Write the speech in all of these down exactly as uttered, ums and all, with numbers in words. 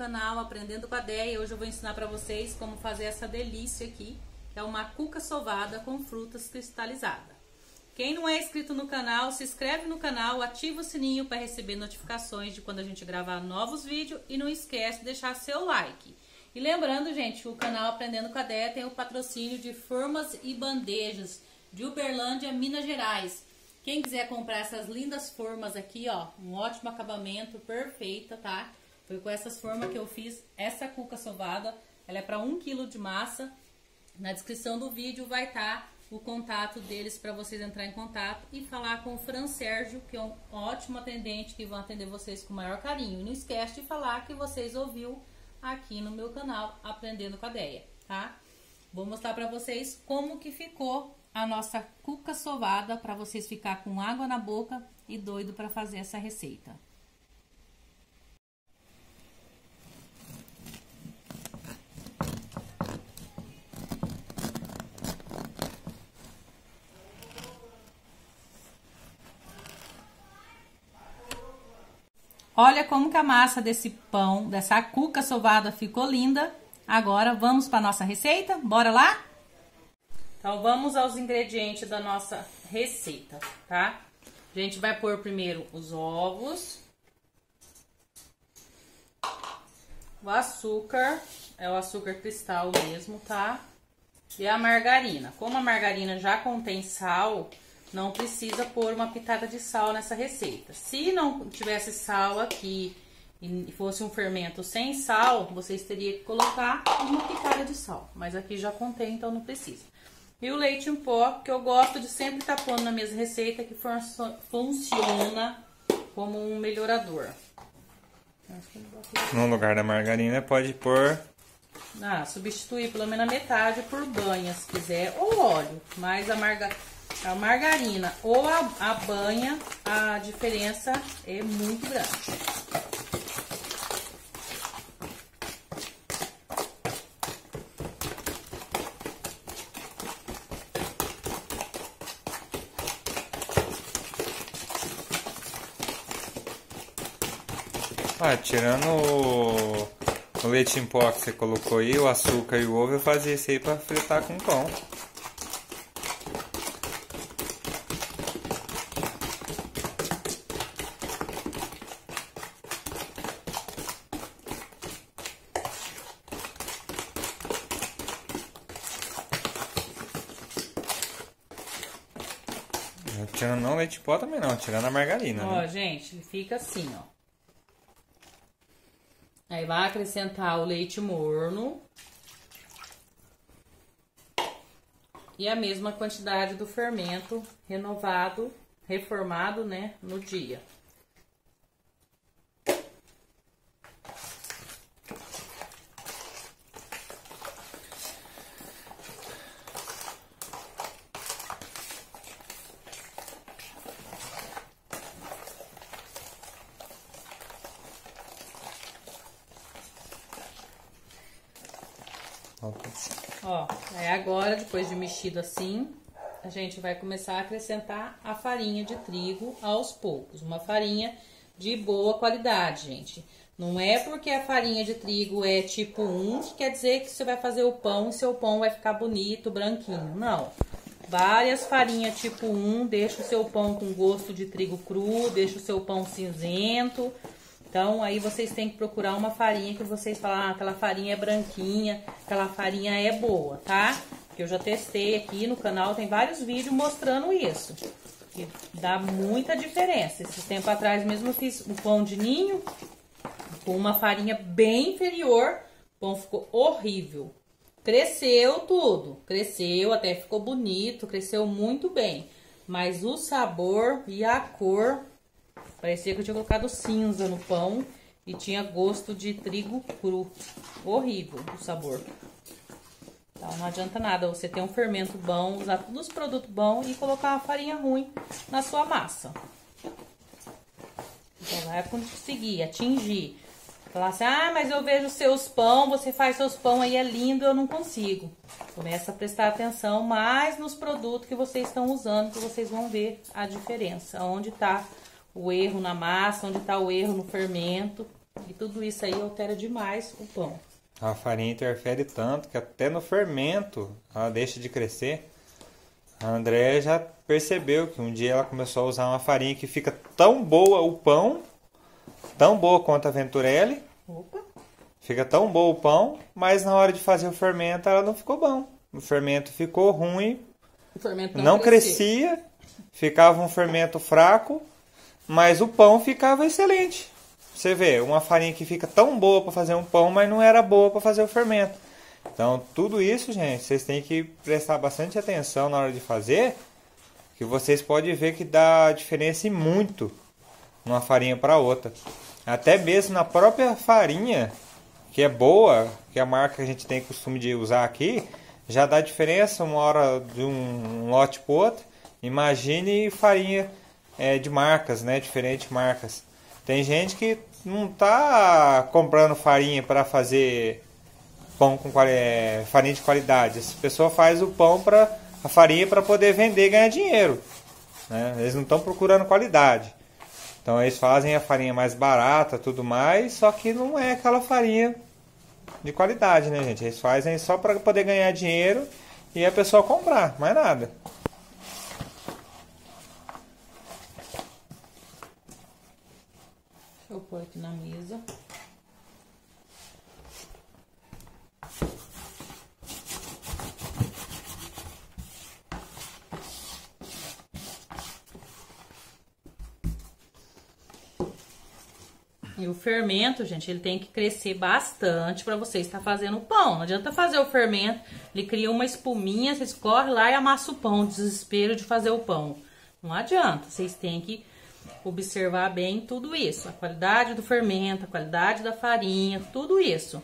canal Aprendendo com a Déia. Hoje eu vou ensinar para vocês como fazer essa delícia aqui, que é uma cuca sovada com frutas cristalizadas. Quem não é inscrito no canal, se inscreve no canal, ativa o sininho para receber notificações de quando a gente gravar novos vídeos e não esquece de deixar seu like. E lembrando, gente, o canal Aprendendo com a Déia tem o patrocínio de Formas e Bandejas de Uberlândia, Minas Gerais. Quem quiser comprar essas lindas formas aqui, ó, um ótimo acabamento, perfeita, tá? Foi com essas formas que eu fiz essa cuca sovada. Ela é para um quilo de massa. Na descrição do vídeo vai estar tá o contato deles para vocês entrar em contato e falar com o Fran Sérgio, que é um ótimo atendente que vão atender vocês com o maior carinho. E não esquece de falar que vocês ouviu aqui no meu canal Aprendendo com a Déia, tá? Vou mostrar para vocês como que ficou a nossa cuca sovada, para vocês ficar com água na boca e doido para fazer essa receita. Olha como que a massa desse pão, dessa cuca sovada ficou linda. Agora vamos para nossa receita, bora lá? Então vamos aos ingredientes da nossa receita, tá? A gente vai pôr primeiro os ovos, o açúcar, é o açúcar cristal mesmo, tá? E a margarina. Como a margarina já contém sal, não precisa pôr uma pitada de sal nessa receita. Se não tivesse sal aqui e fosse um fermento sem sal, vocês teriam que colocar uma pitada de sal. Mas aqui já contém, então não precisa. E o leite em pó, que eu gosto de sempre estar tá pondo na minha receita, que fun funciona como um melhorador. No lugar da margarina pode pôr... Ah, substituir pelo menos a metade por banha, se quiser, ou óleo. Mas a, marga a margarina ou a, a banha, a diferença é muito grande. Ah, tirando o, o leite em pó que você colocou aí, o açúcar e o ovo, eu fazia isso aí pra fritar com pão. Tirando não o leite em pó também não, tirando a margarina. Ó, né? Gente, fica assim, ó. Aí vai acrescentar o leite morno e a mesma quantidade do fermento renovado, reformado, né, no dia. Ó, aí agora, depois de mexido assim, a gente vai começar a acrescentar a farinha de trigo aos poucos. Uma farinha de boa qualidade, gente. Não é porque a farinha de trigo é tipo um que quer dizer que você vai fazer o pão e seu pão vai ficar bonito, branquinho. Não. Várias farinhas tipo um deixa o seu pão com gosto de trigo cru, deixa o seu pão cinzento. Então, aí vocês têm que procurar uma farinha que vocês falam, ah, aquela farinha é branquinha, aquela farinha é boa, tá? Que eu já testei aqui no canal, tem vários vídeos mostrando isso. E dá muita diferença. Esse tempo atrás mesmo eu fiz um pão de ninho com uma farinha bem inferior. O pão ficou horrível. Cresceu tudo. Cresceu, até ficou bonito, cresceu muito bem. Mas o sabor e a cor... Parecia que eu tinha colocado cinza no pão e tinha gosto de trigo cru. Horrível o sabor. Então, não adianta nada você ter um fermento bom, usar todos os produtos bons e colocar uma farinha ruim na sua massa. Então, vai conseguir atingir. Falar assim, ah, mas eu vejo seus pão, você faz seus pão aí, é lindo, eu não consigo. Começa a prestar atenção mais nos produtos que vocês estão usando, que vocês vão ver a diferença, onde tá... o erro na massa, onde tá o erro no fermento, E tudo isso aí altera demais o pão. A farinha interfere tanto que até no fermento ela deixa de crescer. A Andréia já percebeu que um dia ela começou a usar uma farinha que fica tão boa o pão, tão boa quanto a Venturelli. Opa. Fica tão bom o pão, mas na hora de fazer o fermento ela não ficou bom. O fermento ficou ruim, o fermento não, não crescia. crescia, ficava um fermento fraco, mas o pão ficava excelente. Você vê, uma farinha que fica tão boa para fazer um pão, mas não era boa para fazer o fermento. Então, tudo isso, gente, vocês têm que prestar bastante atenção na hora de fazer, que vocês podem ver que dá diferença e muito uma farinha para outra. Até mesmo na própria farinha, que é boa, que é a marca que a gente tem costume de usar aqui, já dá diferença uma hora de um lote para o outro. Imagine farinha é, de marcas, né? Diferentes marcas. Tem gente que não tá comprando farinha para fazer pão com é, farinha de qualidade. Essa pessoa faz o pão para a farinha para poder vender e ganhar dinheiro, né? Eles não estão procurando qualidade. Então eles fazem a farinha mais barata, tudo mais, só que não é aquela farinha de qualidade, né, gente? Eles fazem só para poder ganhar dinheiro e a pessoa comprar, mais nada. Deixa eu pôr aqui na mesa. E o fermento, gente, ele tem que crescer bastante para você estar fazendo o pão. Não adianta fazer o fermento, ele cria uma espuminha, vocês correm lá e amassam o pão, desespero de fazer o pão. Não adianta, vocês têm que observar bem tudo isso, a qualidade do fermento, a qualidade da farinha, tudo isso.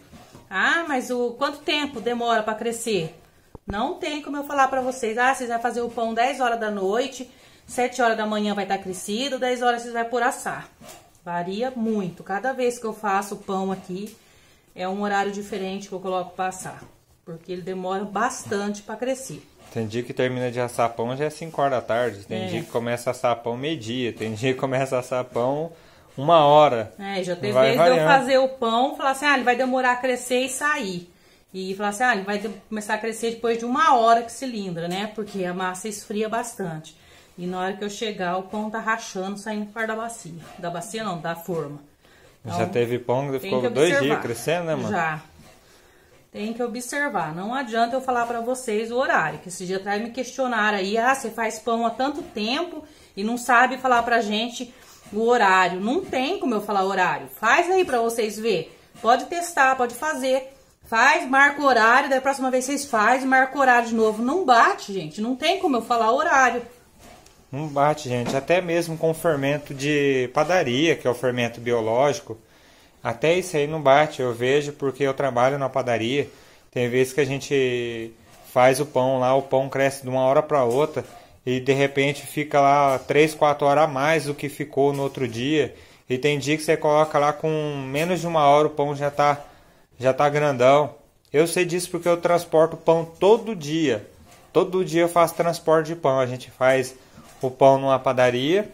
Ah, mas o quanto tempo demora para crescer? Não tem como eu falar para vocês, ah, vocês vão fazer o pão dez horas da noite, sete horas da manhã vai estar crescido, dez horas vocês vão por assar. Varia muito, cada vez que eu faço o pão aqui, é um horário diferente que eu coloco para assar, porque ele demora bastante para crescer. Tem dia que termina de assar pão já é cinco horas da tarde, tem é. dia que começa a assar pão meio-dia, tem dia que começa a assar pão uma hora. É, já teve vez de eu fazer o pão e falar assim, ah, ele vai demorar a crescer e sair. E falar assim, ah, ele vai começar a crescer depois de uma hora que cilindra, né? Porque a massa esfria bastante. E na hora que eu chegar, o pão tá rachando, saindo fora da bacia. Da bacia não, da forma. Então, já teve pão que ficou dois dias crescendo, né, mano? Já. Tem que observar, não adianta eu falar pra vocês o horário, que esse dia atrás me questionaram aí, ah, você faz pão há tanto tempo e não sabe falar pra gente o horário. Não tem como eu falar horário, faz aí pra vocês verem, pode testar, pode fazer, faz, marca o horário, daí a próxima vez vocês fazem, marca o horário de novo, não bate, gente, não tem como eu falar horário. Não bate, gente, até mesmo com fermento de padaria, que é o fermento biológico, até isso aí não bate, eu vejo porque eu trabalho na padaria. Tem vezes que a gente faz o pão lá, o pão cresce de uma hora para outra e de repente fica lá três, quatro horas a mais do que ficou no outro dia. E tem dia que você coloca lá com menos de uma hora o pão já tá, já tá grandão. Eu sei disso porque eu transporto pão todo dia. Todo dia eu faço transporte de pão. A gente faz o pão numa padaria,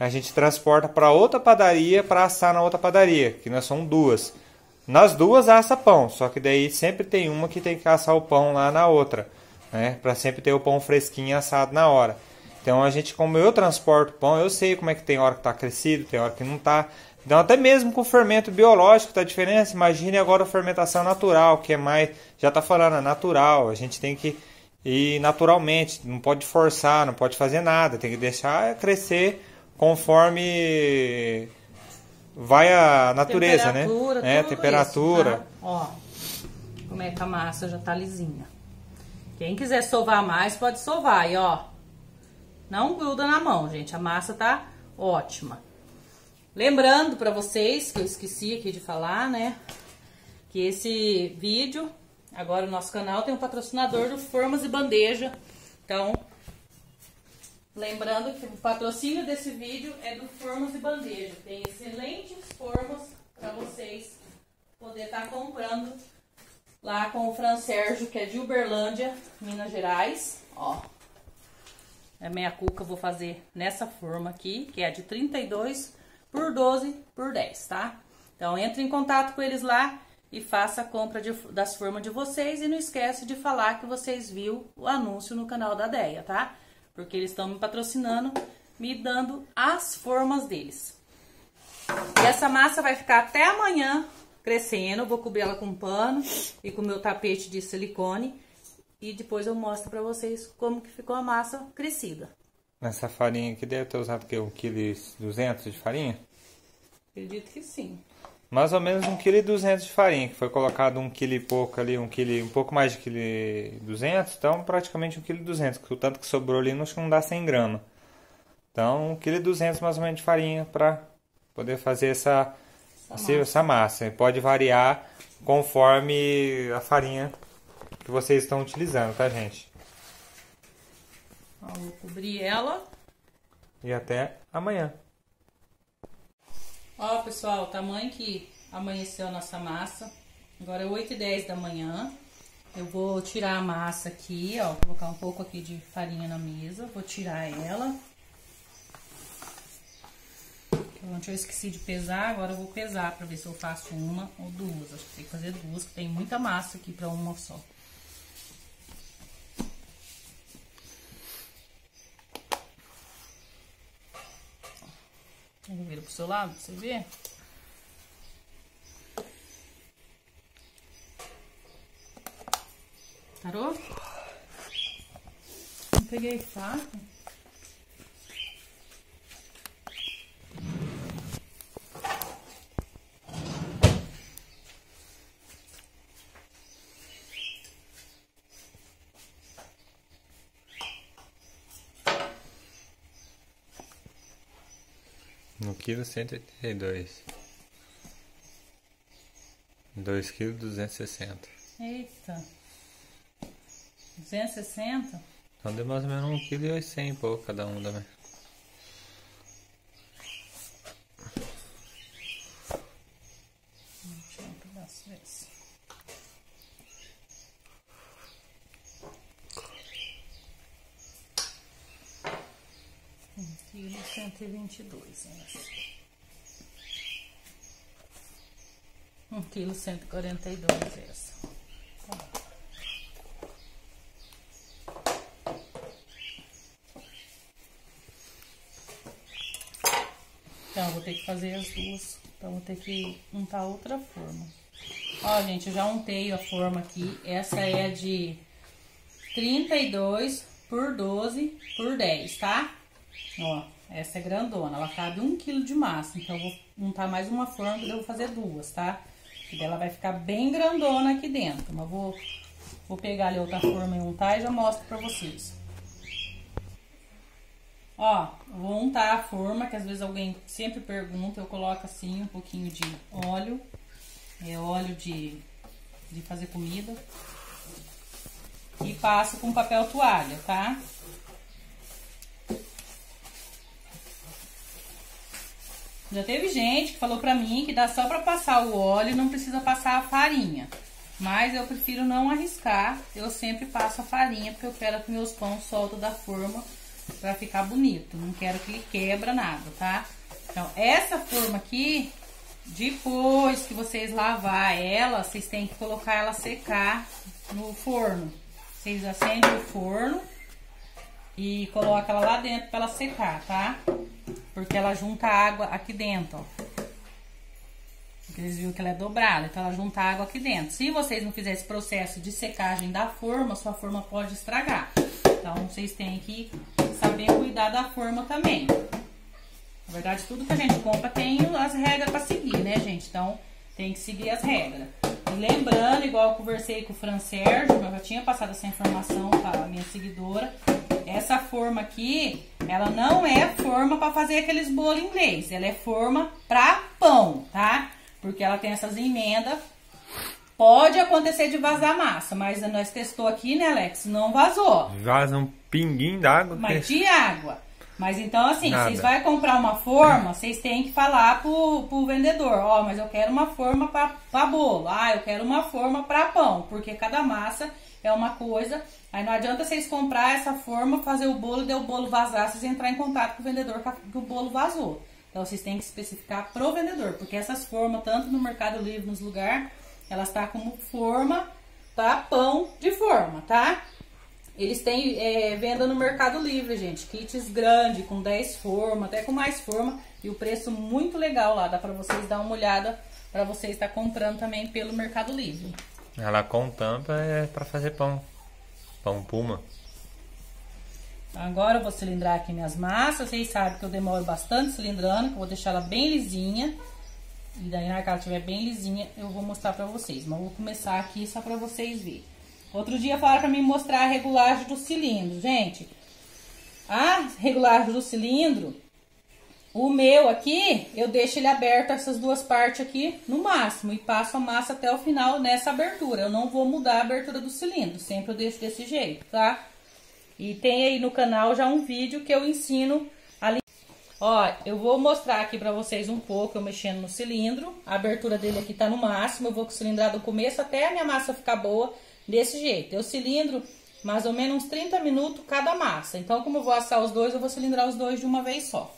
a gente transporta para outra padaria para assar na outra padaria, que nós somos duas. Nas duas assa pão, só que daí sempre tem uma que tem que assar o pão lá na outra, né? Para sempre ter o pão fresquinho assado na hora. Então a gente, como eu transporto pão, eu sei como é que tem hora que tá crescido, tem hora que não tá. Então até mesmo com o fermento biológico tá a diferença. Imagine agora a fermentação natural, que é mais, já tá falando, é natural, a gente tem que ir naturalmente, não pode forçar, não pode fazer nada, tem que deixar crescer conforme vai a natureza, né? É, temperatura. Isso, tá? Ó, como é que a massa já tá lisinha. Quem quiser sovar mais, pode sovar. E ó, não gruda na mão, gente. A massa tá ótima. Lembrando pra vocês, que eu esqueci aqui de falar, né? Que esse vídeo, agora o nosso canal tem um patrocinador do Formas e Bandeja. Então, lembrando que o patrocínio desse vídeo é do Formas e Bandeja. Tem excelentes formas para vocês poder estar comprando lá com o Fran Sérgio, que é de Uberlândia, Minas Gerais. Ó, a minha cuca eu vou fazer nessa forma aqui, que é de trinta e dois por doze por dez, tá? Então, entre em contato com eles lá e faça a compra de, das formas de vocês. E não esquece de falar que vocês viram o anúncio no canal da Déia, tá? Porque eles estão me patrocinando, me dando as formas deles. E essa massa vai ficar até amanhã crescendo. Vou cobrir ela com um pano e com o meu tapete de silicone. E depois eu mostro pra vocês como que ficou a massa crescida. Nessa farinha aqui deve ter usado o quê? um quilo e duzentos de farinha? Acredito que sim. Mais ou menos um quilo e duzentos de farinha, que foi colocado um quilo e pouco ali, um, quilo, um pouco mais de um quilo e duzentos, então praticamente um quilo e duzentos, que o tanto que sobrou ali não dá cem gramas. Então um quilo e duzentos mais ou menos de farinha para poder fazer essa, essa, assim, massa. essa massa. E pode variar conforme a farinha que vocês estão utilizando, tá, gente? Vou cobrir ela. E até amanhã. Ó, pessoal, o tamanho que amanheceu a nossa massa. Agora é oito e dez da manhã. Eu vou tirar a massa aqui, ó. Colocar um pouco aqui de farinha na mesa. Vou tirar ela. Ontem eu esqueci de pesar, agora eu vou pesar pra ver se eu faço uma ou duas. Acho que tem que fazer duas, que tem muita massa aqui pra uma só. Eu viro pro seu lado pra você ver. Parou? Não peguei faca. um quilo e cento e oitenta e dois. dois quilos e duzentos e sessenta. Eita! duzentos e sessenta? Então deu mais ou menos um quilo e oitocentos e pouco cada um também. Vou tirar um pedaço desse. um quilo e cento e vinte e dois. um quilo e cento e quarenta e dois essa. Então, eu vou ter que fazer as duas. Então, eu vou ter que untar outra forma. Ó, gente, eu já untei a forma aqui. Essa é de trinta e dois por doze por dez, tá? Ó, essa é grandona, ela cabe um quilo de massa, então eu vou untar mais uma forma e eu vou fazer duas, tá? E dela vai ficar bem grandona aqui dentro, mas vou, vou pegar ali outra forma e untar e já mostro pra vocês. Ó, vou untar a forma, que às vezes alguém sempre pergunta, eu coloco assim um pouquinho de óleo, é óleo de, de fazer comida, e passo com papel toalha, tá? Já teve gente que falou pra mim que dá só pra passar o óleo e não precisa passar a farinha. Mas eu prefiro não arriscar, eu sempre passo a farinha, porque eu quero que meus pão soltem da forma pra ficar bonito. Não quero que ele quebra nada, tá? Então, essa forma aqui, depois que vocês lavar ela, vocês têm que colocar ela secar no forno. Vocês acendem o forno e colocam ela lá dentro pra ela secar, tá? Porque ela junta água aqui dentro, ó. Porque eles viram que ela é dobrada, então ela junta água aqui dentro. Se vocês não fizerem esse processo de secagem da forma, sua forma pode estragar. Então, vocês têm que saber cuidar da forma também. Na verdade, tudo que a gente compra tem as regras para seguir, né, gente? Então, tem que seguir as regras. E lembrando, igual eu conversei com o Fran Sérgio, eu já tinha passado essa informação para a minha seguidora. Essa forma aqui, ela não é forma para fazer aqueles bolos inglês. Ela é forma para pão, tá? Porque ela tem essas emendas. Pode acontecer de vazar massa, mas nós testou aqui, né, Alex? Não vazou. Vaza um pinguinho d'água. Mas de água. Mas então, assim, vocês vão comprar uma forma, vocês têm que falar pro, pro vendedor. Ó, mas eu quero uma forma para bolo. Ah, eu quero uma forma para pão. Porque cada massa é uma coisa. Aí não adianta vocês comprar essa forma, fazer o bolo, e o bolo vazar, vocês entrarem em contato com o vendedor que o bolo vazou. Então vocês têm que especificar pro vendedor, porque essas formas, tanto no Mercado Livre, nos lugares, elas tá como forma, tá? Pão de forma, tá? Eles têm é, venda no Mercado Livre, gente, kits grande, com dez formas, até com mais forma, e o preço muito legal lá, dá pra vocês dar uma olhada, pra vocês estar tá comprando também pelo Mercado Livre. Ela com tampa é pra fazer pão, pão puma. Agora eu vou cilindrar aqui minhas massas, vocês sabem que eu demoro bastante cilindrando, que eu vou deixar ela bem lisinha. E daí, na hora que ela estiver bem lisinha, eu vou mostrar pra vocês. Mas eu vou começar aqui só pra vocês verem. Outro dia falaram pra mim mostrar a regulagem do cilindro, gente. A regulagem do cilindro, o meu aqui, eu deixo ele aberto, essas duas partes aqui, no máximo. E passo a massa até o final nessa abertura. Eu não vou mudar a abertura do cilindro, sempre eu deixo desse jeito, tá? E tem aí no canal já um vídeo que eu ensino ali. Ó, eu vou mostrar aqui pra vocês um pouco eu mexendo no cilindro. A abertura dele aqui tá no máximo. Eu vou cilindrar do começo até a minha massa ficar boa desse jeito. Eu cilindro mais ou menos uns trinta minutos cada massa. Então, como eu vou assar os dois, eu vou cilindrar os dois de uma vez só.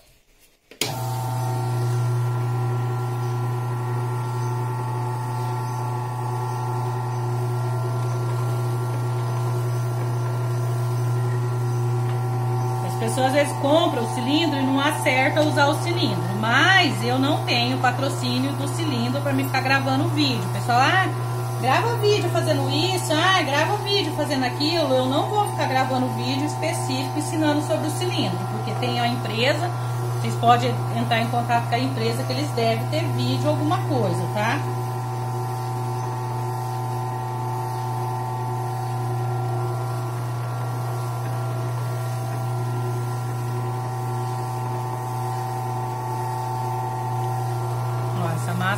Pessoas às vezes compram o cilindro e não acerta usar o cilindro, mas eu não tenho patrocínio do cilindro para me ficar gravando vídeo. O pessoal, ah, grava vídeo fazendo isso, ah, grava vídeo fazendo aquilo. Eu não vou ficar gravando vídeo específico ensinando sobre o cilindro, porque tem a empresa, vocês podem entrar em contato com a empresa que eles devem ter vídeo alguma coisa, tá?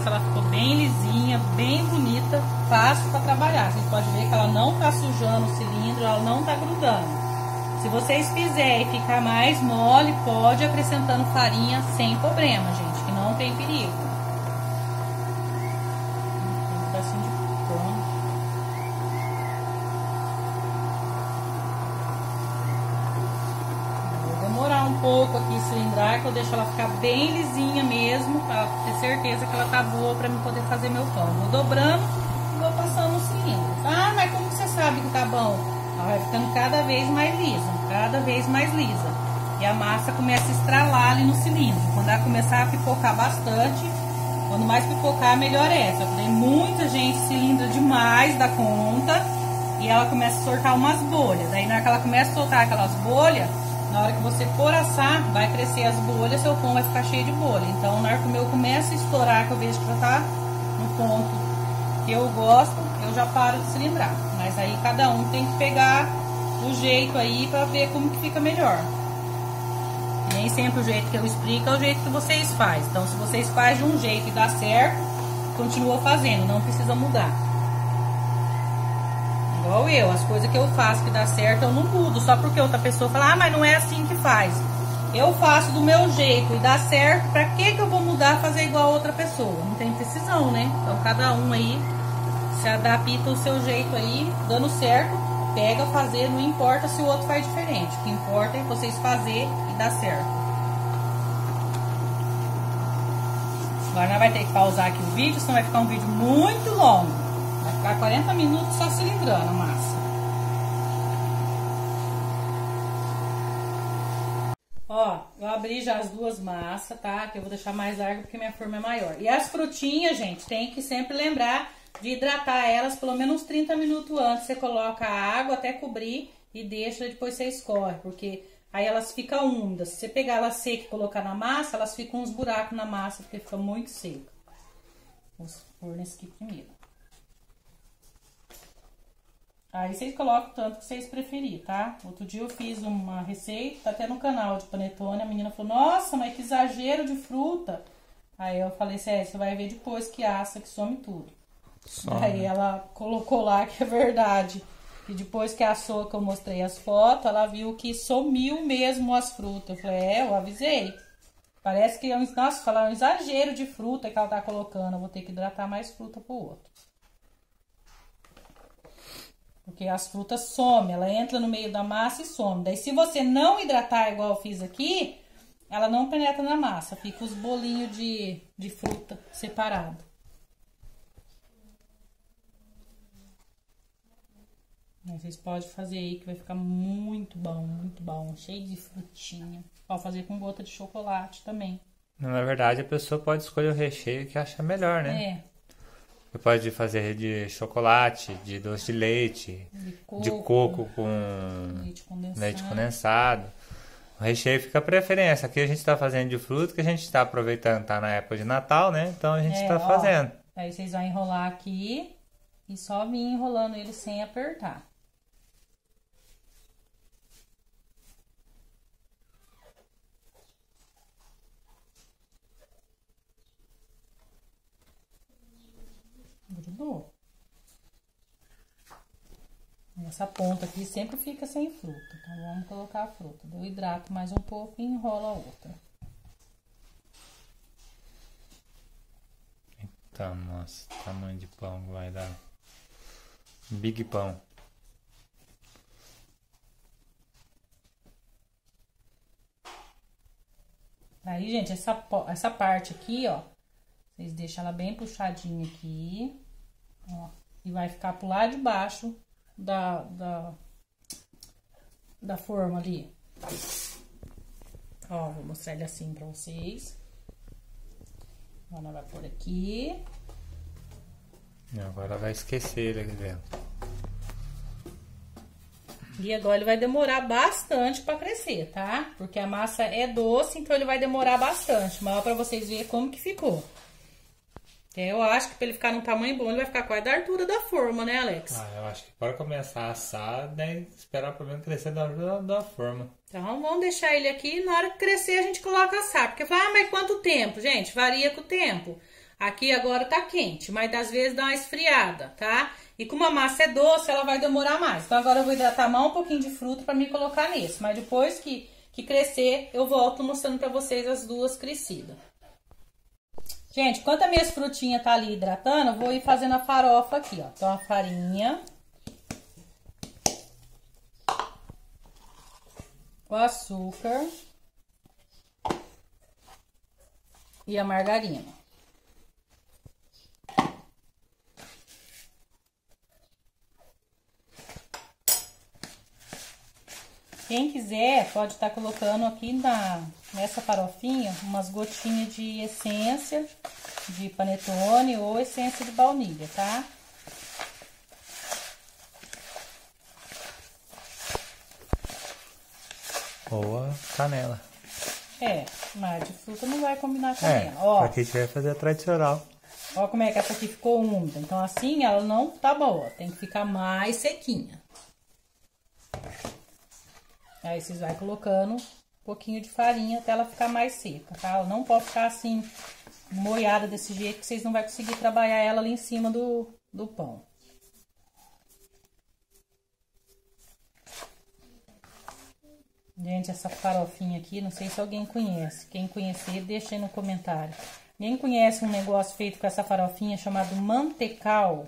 Ela ficou bem lisinha, bem bonita, fácil para trabalhar. Vocês podem ver que ela não tá sujando o cilindro, ela não tá grudando. Se vocês fizerem ficar mais mole, pode acrescentando farinha sem problema, gente, que não tem perigo. Um pedacinho de pão. Pouco aqui cilindrar, que eu deixo ela ficar bem lisinha mesmo, pra ter certeza que ela tá boa pra mim poder fazer meu pão. Vou dobrando e vou passando o cilindro. Ah, mas como você sabe que tá bom? Ela vai ficando cada vez mais lisa, cada vez mais lisa. E a massa começa a estralar ali no cilindro. Quando ela começar a pipocar bastante, quando mais pipocar, melhor é. Só que tem muita gente cilindra demais da conta e ela começa a soltar umas bolhas. Aí na hora que ela começa a soltar aquelas bolhas, na hora que você for assar, vai crescer as bolhas, seu pão vai ficar cheio de bolha. Então, na hora que o meu começa a estourar, que eu vejo que já tá no ponto que eu gosto, eu já paro de cilindrar. Mas aí cada um tem que pegar o jeito aí pra ver como que fica melhor. Nem sempre o jeito que eu explico é o jeito que vocês fazem. Então, se vocês fazem de um jeito e dá certo, continua fazendo, não precisa mudar. Igual eu, as coisas que eu faço que dá certo, eu não mudo, só porque outra pessoa fala, ah, mas não é assim que faz. Eu faço do meu jeito e dá certo, pra que que eu vou mudar, fazer igual a outra pessoa? Não tem precisão, né? Então cada um aí se adapta o seu jeito aí, dando certo, pega, fazer, não importa se o outro faz diferente. O que importa é vocês fazer e dar certo. Agora nós vai ter que pausar aqui o vídeo, senão vai ficar um vídeo muito longo. Vai ficar quarenta minutos só cilindrando a massa. Ó, eu abri já as duas massas, tá? Que eu vou deixar mais larga porque minha forma é maior. E as frutinhas, gente, tem que sempre lembrar de hidratar elas pelo menos trinta minutos antes. Você coloca a água até cobrir e deixa, depois você escorre, porque aí elas ficam úmidas. Se você pegar elas secas e colocar na massa, elas ficam uns buracos na massa, porque fica muito seca. Vou pôr nesse aqui primeiro. Aí vocês colocam o tanto que vocês preferirem, tá? Outro dia eu fiz uma receita, tá até no canal de panetone, a menina falou, nossa, mas que exagero de fruta. Aí eu falei, Célia, você vai ver depois que assa, que some tudo. Some. Aí ela colocou lá que é verdade. E depois que assou, que eu mostrei as fotos, ela viu que sumiu mesmo as frutas. Eu falei, é, eu avisei. Parece que, nossa, falar um exagero de fruta que ela tá colocando, eu vou ter que hidratar mais fruta pro outro. Porque as frutas somem, ela entra no meio da massa e some. Daí se você não hidratar igual eu fiz aqui, Ela não penetra na massa, fica os bolinhos de, de fruta separado. Vocês podem fazer aí que vai ficar muito bom, muito bom, cheio de frutinha. Pode fazer com gota de chocolate também. Na verdade, a pessoa pode escolher o recheio que acha melhor, né? É. Você pode fazer de chocolate, de doce de leite, de coco, de coco com leite condensado. leite condensado. O recheio fica a preferência. Aqui a gente está fazendo de fruta, que a gente está aproveitando, tá na época de Natal, né? Então a gente está é, fazendo. Aí vocês vão enrolar aqui e só vir enrolando ele sem apertar. Grudou. Essa ponta aqui sempre fica sem fruta, então vamos colocar a fruta. Eu hidrato mais um pouco e enrolo a outra. Eita, nossa, tamanho de pão vai dar. Big pão. Aí, gente, essa, essa parte aqui, ó, vocês deixam ela bem puxadinha aqui, ó, e vai ficar pro lado de baixo da, da, da forma ali. Ó, vou mostrar ele assim pra vocês. Agora ela vai por aqui. E agora vai esquecer ele aqui dentro. E agora ele vai demorar bastante pra crescer, tá? Porque a massa é doce, então ele vai demorar bastante. Mas ó, pra vocês verem como que ficou. Eu acho que pra ele ficar num tamanho bom, ele vai ficar quase da altura da forma, né, Alex? Ah, eu acho que para começar a assar, daí esperar pelo menos crescer da altura da forma. Então, vamos deixar ele aqui e na hora que crescer a gente coloca assar. Porque fala, ah, mas quanto tempo, gente? Varia com o tempo. Aqui agora tá quente, mas às vezes dá uma esfriada, tá? E como a massa é doce, ela vai demorar mais. Então, agora eu vou hidratar mais um pouquinho de fruta pra me colocar nesse. Mas depois que, que crescer, eu volto mostrando pra vocês as duas crescidas. Gente, enquanto a minha frutinha tá ali hidratando, eu vou ir fazendo a farofa aqui, ó. Então, a farinha. O açúcar. E a margarina. Quem quiser, pode estar colocando aqui na, nessa farofinha umas gotinhas de essência de panetone ou essência de baunilha, tá? Ou a canela. É, mas de fruta não vai combinar com canela. É, ó, pra quem tiver fazer a tradicional. Ó como é que essa aqui ficou úmida. Então assim ela não tá boa, tem que ficar mais sequinha. Aí vocês vai colocando um pouquinho de farinha até ela ficar mais seca, tá? Ela não pode ficar assim, molhada desse jeito, que vocês não vão conseguir trabalhar ela ali em cima do, do pão. Gente, essa farofinha aqui, não sei se alguém conhece. Quem conhecer, deixa aí no comentário. Quem conhece um negócio feito com essa farofinha chamado mantecal?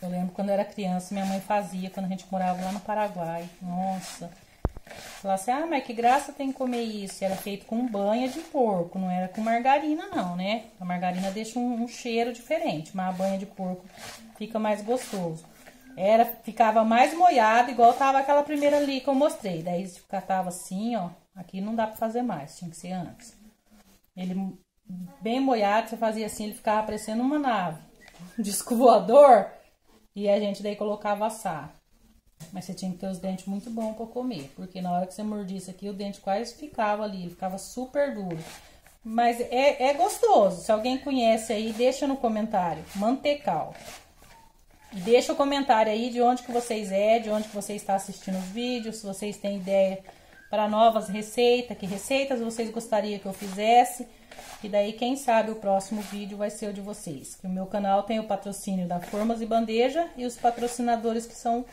Eu lembro quando eu era criança, minha mãe fazia, quando a gente morava lá no Paraguai. Nossa. Falava assim, ah, mas que graça tem que comer isso. E era feito com banha de porco, não era com margarina não, né? A margarina deixa um, um cheiro diferente, mas a banha de porco fica mais gostoso. Era, ficava mais molhada, igual tava aquela primeira ali que eu mostrei. Daí ficava assim, ó. Aqui não dá pra fazer mais, tinha que ser antes. Ele bem molhado, você fazia assim, ele ficava parecendo uma nave. Um disco voador. E a gente daí colocava assar. Mas você tinha que ter os dentes muito bons pra comer. Porque na hora que você mordisse aqui, o dente quase ficava ali. Ele ficava super duro. Mas é, é gostoso. Se alguém conhece aí, deixa no comentário. Mantecal. Deixa o comentário aí de onde que vocês é, de onde que você está assistindo os vídeos. Se vocês têm ideia para novas receitas. Que receitas vocês gostariam que eu fizesse. E daí, quem sabe, o próximo vídeo vai ser o de vocês. Que o meu canal tem o patrocínio da Formas e Bandeja e os patrocinadores que são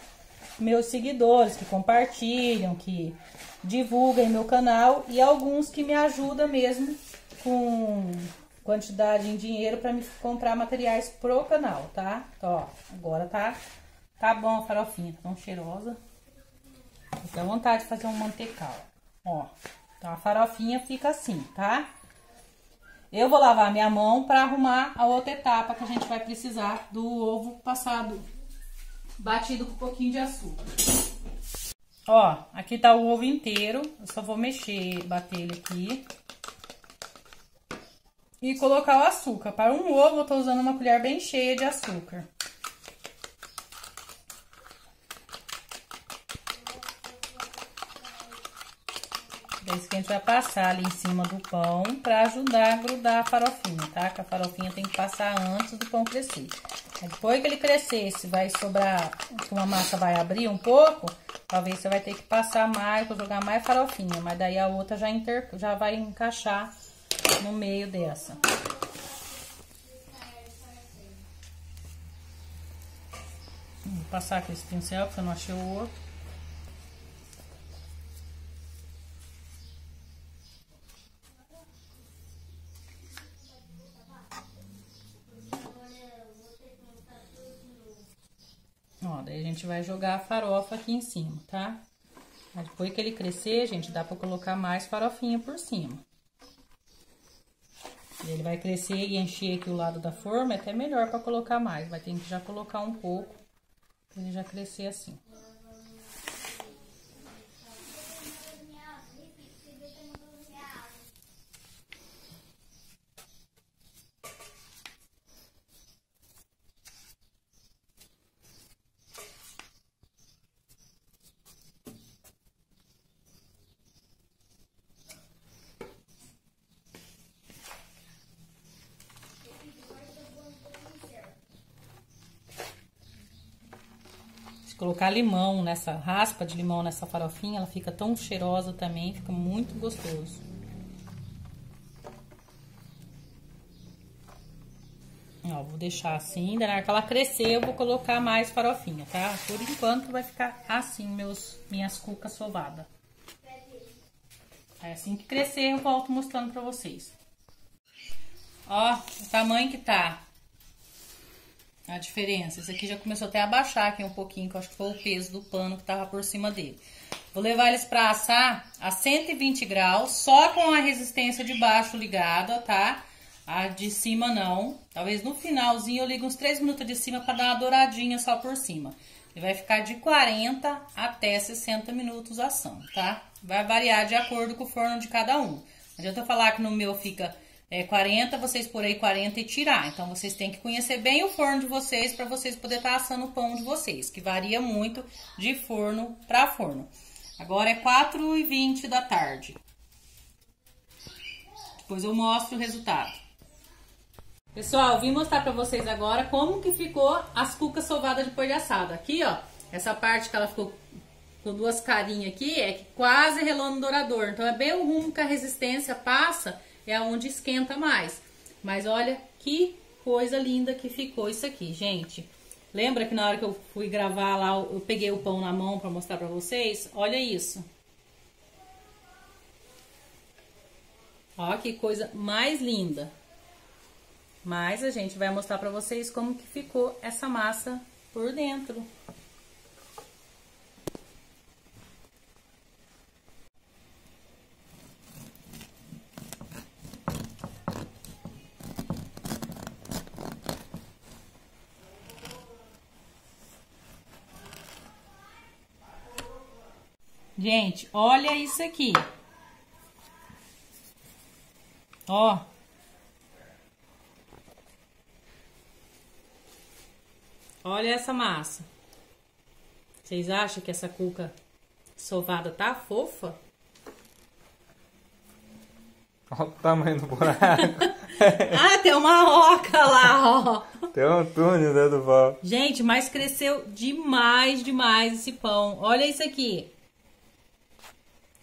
meus seguidores, que compartilham, que divulgam meu canal e alguns que me ajudam mesmo com quantidade em dinheiro para me comprar materiais pro canal, tá? Então, ó, agora tá, tá bom a farofinha, tão cheirosa. dá vontade de fazer um mantecal, ó. Então, a farofinha fica assim, tá? Eu vou lavar minha mão pra arrumar a outra etapa que a gente vai precisar do ovo passado, batido com um pouquinho de açúcar. Ó, aqui tá o ovo inteiro, eu só vou mexer, bater ele aqui. E colocar o açúcar. Para um ovo, eu tô usando uma colher bem cheia de açúcar. É isso que a gente vai passar ali em cima do pão para ajudar a grudar a farofinha, tá? Que a farofinha tem que passar antes do pão crescer. Depois que ele crescer, se vai sobrar, se uma massa vai abrir um pouco, talvez você vai ter que passar mais, jogar mais farofinha, mas daí a outra já, inter... já vai encaixar no meio dessa. Vou passar aqui esse pincel porque eu não achei o outro. Ó, daí a gente vai jogar a farofa aqui em cima, tá? Mas depois que ele crescer, gente, dá pra colocar mais farofinha por cima. Ele vai crescer e encher aqui o lado da forma, é até melhor pra colocar mais. Vai ter que já colocar um pouco, pra ele já crescer assim. Colocar limão nessa, raspa de limão nessa farofinha, ela fica tão cheirosa também, fica muito gostoso. Ó, vou deixar assim, na hora que ela crescer eu vou colocar mais farofinha, tá? Por enquanto vai ficar assim meus, minhas cucas sovadas. É assim que crescer eu volto mostrando pra vocês. Ó, o tamanho que tá. A diferença, esse aqui já começou até a baixar aqui um pouquinho, que eu acho que foi o peso do pano que tava por cima dele. Vou levar eles pra assar a cento e vinte graus, só com a resistência de baixo ligada, tá? A de cima não. Talvez no finalzinho eu ligo uns três minutos de cima pra dar uma douradinha só por cima. Ele vai ficar de quarenta até sessenta minutos assando, tá? Vai variar de acordo com o forno de cada um. Não adianta falar que no meu fica... É quarenta, vocês por aí quarenta e tirar. Então, vocês têm que conhecer bem o forno de vocês para vocês poderem estar assando o pão de vocês, que varia muito de forno para forno. Agora é quatro e vinte da tarde. Depois eu mostro o resultado. Pessoal, eu vim mostrar para vocês agora como que ficou as cucas sovadas depois de assada. Aqui, ó, essa parte que ela ficou com duas carinhas aqui, é que quase relou no dourador. Então, é bem o rumo que a resistência passa... É onde esquenta mais. Mas olha que coisa linda que ficou isso aqui, gente. Lembra que na hora que eu fui gravar lá, eu peguei o pão na mão pra mostrar pra vocês? Olha isso. Ó, que coisa mais linda. Mas a gente vai mostrar pra vocês como que ficou essa massa por dentro. Gente, olha isso aqui. Ó. Olha essa massa. Vocês acham que essa cuca sovada tá fofa? Olha o tamanho do buraco. Ah, tem uma oca lá, ó. Tem um túnel dentro do pão. Gente, mas cresceu demais, demais esse pão. Olha isso aqui.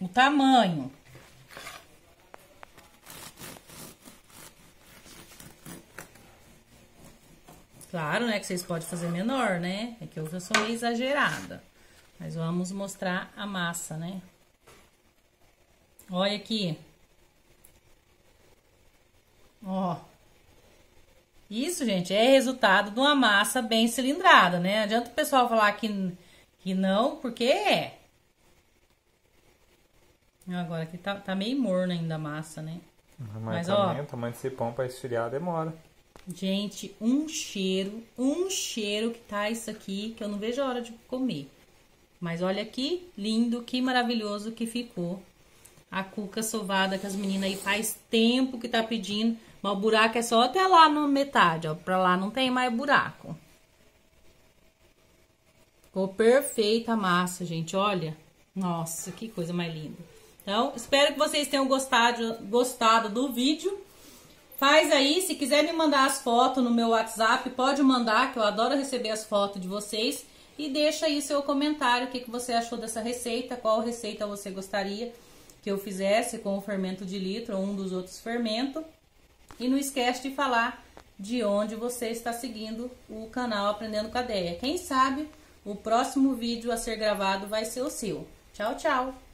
O tamanho. Claro, né, que vocês podem fazer menor, né? É que eu já sou meio exagerada. Mas vamos mostrar a massa, né? Olha aqui. Ó. Isso, gente, é resultado de uma massa bem cilindrada, né? Não adianta o pessoal falar que, que não, porque é. Agora aqui tá, tá meio morno ainda a massa, né? Mas, Mas também, ó, o tamanho desse pão para esfriar demora. Gente, um cheiro, um cheiro que tá isso aqui, que eu não vejo a hora de comer. Mas olha que lindo, que maravilhoso que ficou. A cuca sovada que as meninas aí faz tempo que tá pedindo. Mas o buraco é só até lá na metade, ó. Pra lá não tem mais buraco. Ficou perfeita a massa, gente, olha. Nossa, que coisa mais linda. Então, espero que vocês tenham gostado, gostado do vídeo. Faz aí, se quiser me mandar as fotos no meu WhatsApp, pode mandar, que eu adoro receber as fotos de vocês. E deixa aí seu comentário, o que, que você achou dessa receita, qual receita você gostaria que eu fizesse com o fermento de litro ou um dos outros fermentos. E não esquece de falar de onde você está seguindo o canal Aprendendo com a Déia. Quem sabe o próximo vídeo a ser gravado vai ser o seu. Tchau, tchau!